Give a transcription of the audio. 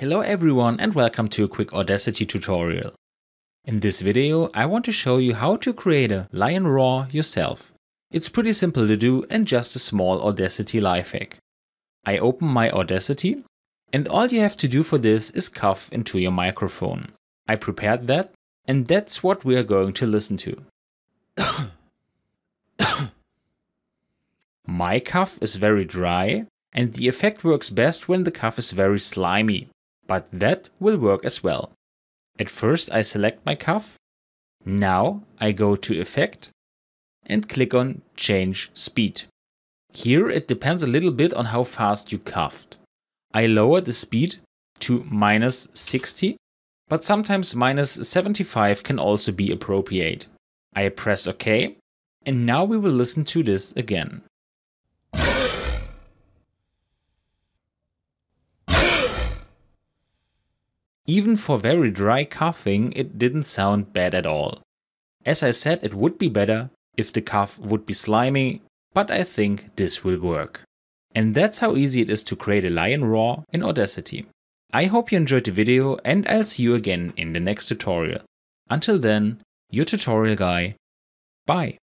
Hello everyone and welcome to a quick Audacity tutorial. In this video I want to show you how to create a lion roar yourself. It's pretty simple to do and just a small Audacity life hack. I open my Audacity and all you have to do for this is cough into your microphone. I prepared that and that's what we are going to listen to. My cough is very dry and the effect works best when the cough is very slimy. But that will work as well. At first I select my cuff, now I go to Effect and click on Change Speed. Here it depends a little bit on how fast you cuffed. I lower the speed to -60, but sometimes -75 can also be appropriate. I press OK and now we will listen to this again. Even for very dry coughing, it didn't sound bad at all. As I said, it would be better if the cough would be slimy, but I think this will work. And that's how easy it is to create a lion roar in Audacity. I hope you enjoyed the video and I'll see you again in the next tutorial. Until then, your tutorial guy. Bye.